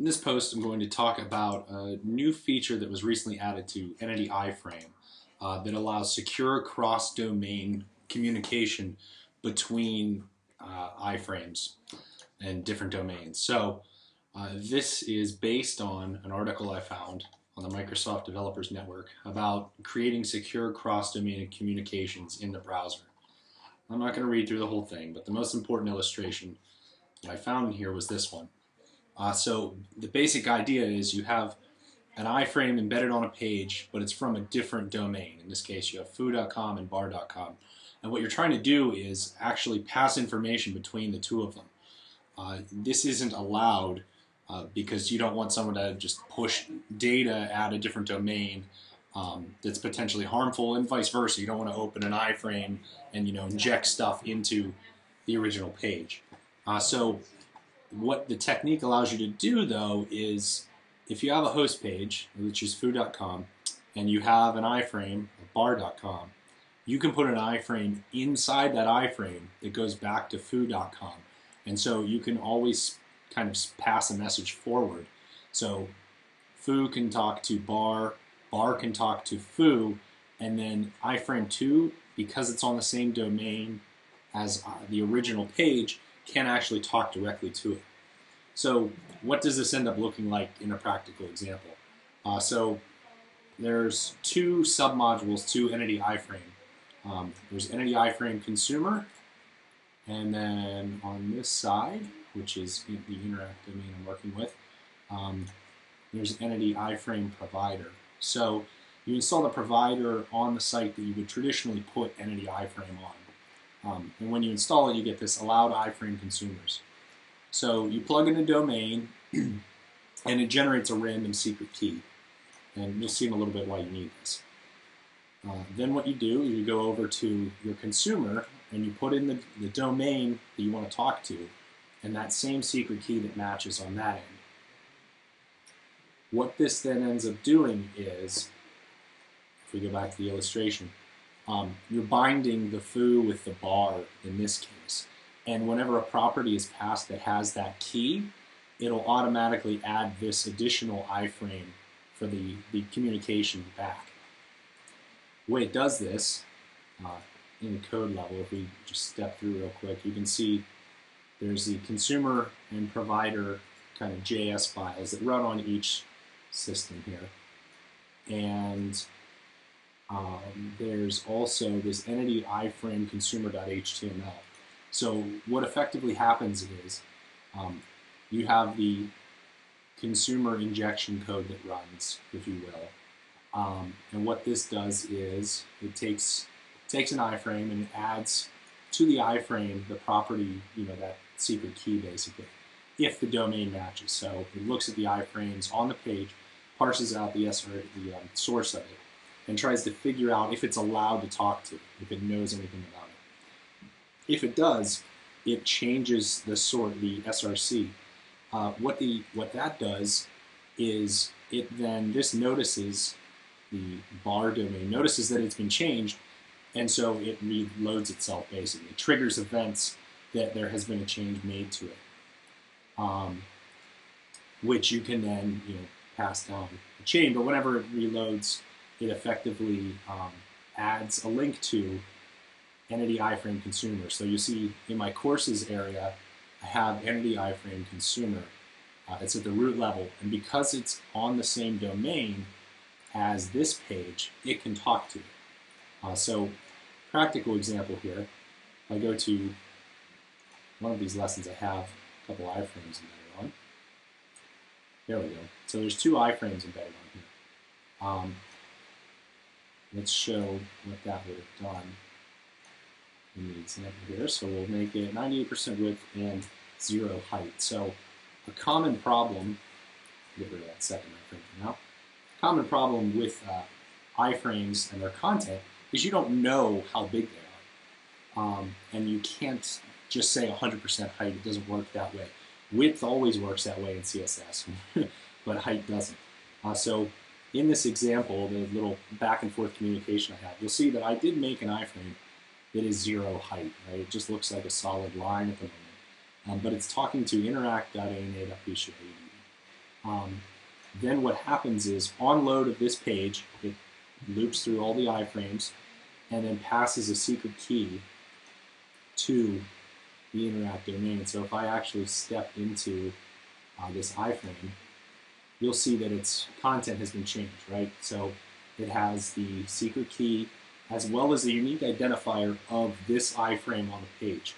In this post, I'm going to talk about a new feature that was recently added to Entity Iframe that allows secure cross-domain communication between iframes and different domains. So this is based on an article I found on the Microsoft Developers Network about creating secure cross-domain communications in the browser. I'm not going to read through the whole thing, but the most important illustration that I found here was this one. So the basic idea is you have an iframe embedded on a page, but it's from a different domain. In this case, you have foo.com and bar.com. And what you're trying to do is actually pass information between the two of them. This isn't allowed because you don't want someone to just push data at a different domain that's potentially harmful, and vice versa. You don't want to open an iframe and, you know, inject stuff into the original page. So what the technique allows you to do, though, is if you have a host page, which is foo.com, and you have an iframe, bar.com, you can put an iframe inside that iframe that goes back to foo.com. And so you can always kind of pass a message forward. So foo can talk to bar, bar can talk to foo, and then iframe 2, because it's on the same domain as the original page, can actually talk directly to it. So what does this end up looking like in a practical example? So there's two submodules to Entity Iframe. There's Entity Iframe Consumer, and then on this side, which is the Interact domain I'm working with, there's Entity Iframe Provider. So you install the provider on the site that you would traditionally put Entity Iframe on. And when you install it, you get this allowed iframe consumers. So you plug in a domain, and it generates a random secret key. And you'll see in a little bit why you need this. Then what you do is you go over to your consumer, and you put in the domain that you want to talk to, and that same secret key that matches on that end. What this then ends up doing is, if we go back to the illustration, you're binding the foo with the bar in this case. And whenever a property is passed that has that key, it'll automatically add this additional iframe for the communication back. The way it does this, in the code level, if we just step through real quick, you can see there's the consumer and provider kind of JS files that run on each system here. And there's also this entity iframe consumer.html. So what effectively happens is you have the consumer injection code that runs, if you will. And what this does is it takes an iframe and it adds to the iframe the property, you know, that secret key basically, if the domain matches. So it looks at the iframes on the page, parses out the source of it, and tries to figure out if it's allowed to talk to, if it knows anything about it. If it does, it changes the sort, the SRC. What that does is it then, this notices, the bar domain notices that it's been changed, and so it reloads itself basically. It triggers events that there has been a change made to it, which you can then, you know, pass down the chain. But whenever it reloads, it effectively adds a link to Entity Iframe Consumer. So you see in my courses area, I have Entity Iframe Consumer. It's at the root level. And because it's on the same domain as this page, it can talk to it. So practical example here, if I go to one of these lessons, I have a couple iframes embedded on. There we go. So there's two iframes embedded on here. Let's show what that would have done in the example here. So we'll make it 98% width and 0 height. So a common problem, get rid of that second iframe now. A common problem with iframes and their content is you don't know how big they are. And you can't just say 100% height. It doesn't work that way. Width always works that way in CSS, but height doesn't. So in this example, the little back and forth communication I have, you'll see that I did make an iframe that is 0 height, right? It just looks like a solid line at the moment. But it's talking to interact.ana.bsh. Then what happens is, on load of this page, it loops through all the iframes and then passes a secret key to the Interact domain. So if I actually step into this iframe, you'll see that its content has been changed, right? So it has the secret key as well as the unique identifier of this iframe on the page.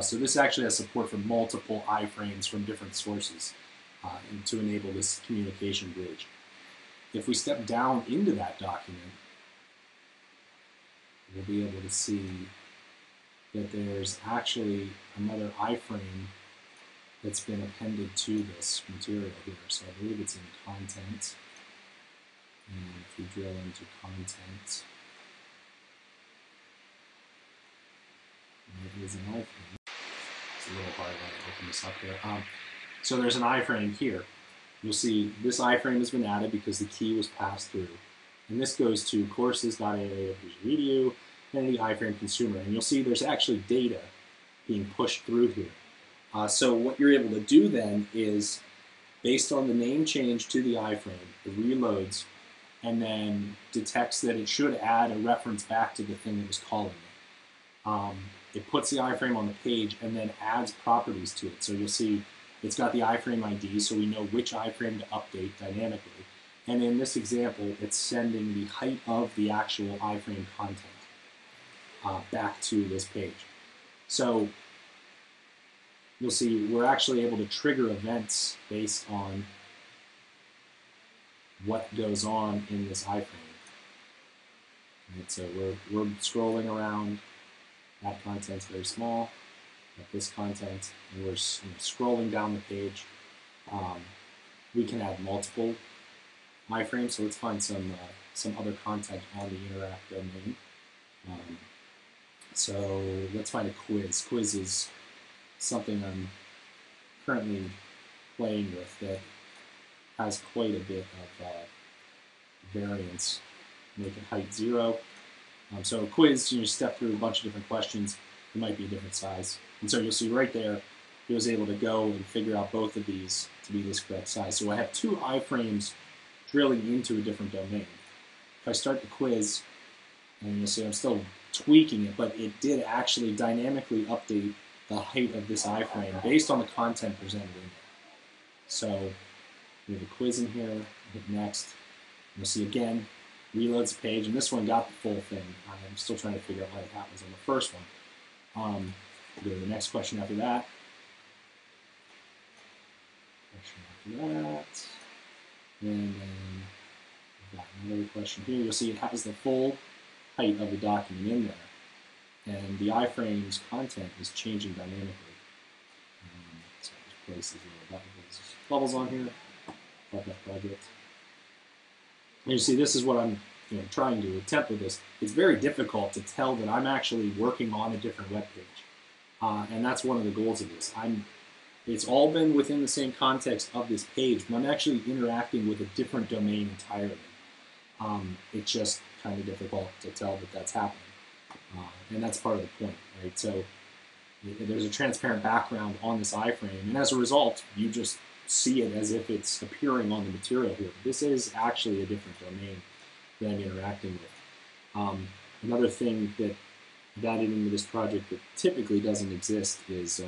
So this actually has support for multiple iframes from different sources and to enable this communication bridge. If we step down into that document, we'll be able to see that there's actually another iframe that's been appended to this material here. So I believe it's in content. And if we drill into content, it is an iframe. It's a little hard to open this up here. So there's an iframe here. You'll see this iframe has been added because the key was passed through. And this goes to courses.aaa.edu, Entity Iframe Consumer. And you'll see there's actually data being pushed through here. So what you're able to do then is, based on the name change to the iframe, it reloads and then detects that it should add a reference back to the thing that was calling it. It puts the iframe on the page and then adds properties to it. So you'll see it's got the iframe ID, so we know which iframe to update dynamically. And in this example, it's sending the height of the actual iframe content back to this page. So you'll see we're actually able to trigger events based on what goes on in this iframe. Right, so we're scrolling around. That content's very small. At this content, and we're scrolling down the page. We can add multiple iframes. So let's find some other content on the Interact domain. So let's find a quiz. Quiz is something I'm currently playing with that has quite a bit of variance. Make it height 0. So a quiz, you step through a bunch of different questions. It might be a different size. And so you'll see right there, he was able to go and figure out both of these to be this correct size. So I have two iframes drilling into a different domain. If I start the quiz, and you'll see I'm still tweaking it, but it did actually dynamically update the height of this iframe based on the content presented in it. So we have a quiz in here, hit next. You'll see again, reloads the page, and this one got the full thing. I'm still trying to figure out why it happens on the first one. We'll go to the next question after that. And then we've got another question here. You'll see it has the full height of the document in there. And the iframe's content is changing dynamically. So it places little bubbles on here. And you see this is what I'm trying to attempt with this. It's very difficult to tell that I'm actually working on a different web page. And that's one of the goals of this. It's all been within the same context of this page, but I'm actually interacting with a different domain entirely. It's just kind of difficult to tell that that's happening. And that's part of the point, right? So there's a transparent background on this iframe, and as a result, you just see it as if it's appearing on the material here. This is actually a different domain that I'm interacting with. Another thing that I've added into this project that typically doesn't exist is,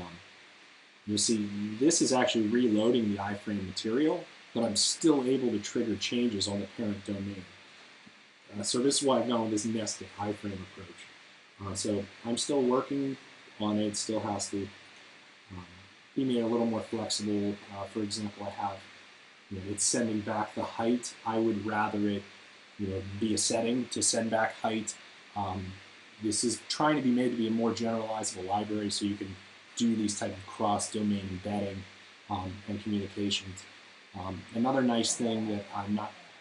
you'll see this is actually reloading the iframe material, but I'm still able to trigger changes on the parent domain. So this is why I've gone with this nested iframe approach. So I'm still working on it, still has to be made a little more flexible. For example, I have, it's sending back the height. I would rather it be a setting to send back height. This is trying to be made to be a more generalizable library so you can do these type of cross-domain embedding and communications. Another nice thing that I'm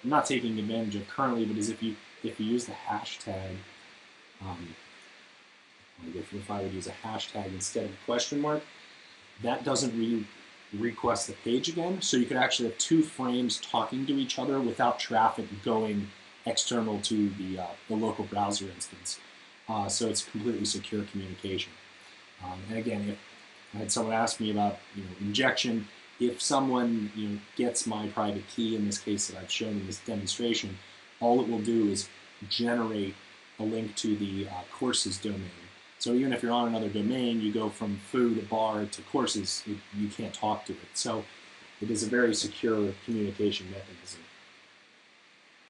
not taking advantage of currently, but is if you use the hashtag, like if I would use a hashtag instead of a question mark, that doesn't request the page again. So you could actually have two frames talking to each other without traffic going external to the local browser instance. So it's completely secure communication. And again, if I had someone ask me about injection, if someone gets my private key, in this case that I've shown in this demonstration, all it will do is generate a link to the courses domain. So even if you're on another domain, you go from food, to bar, to courses, you can't talk to it. So it is a very secure communication mechanism.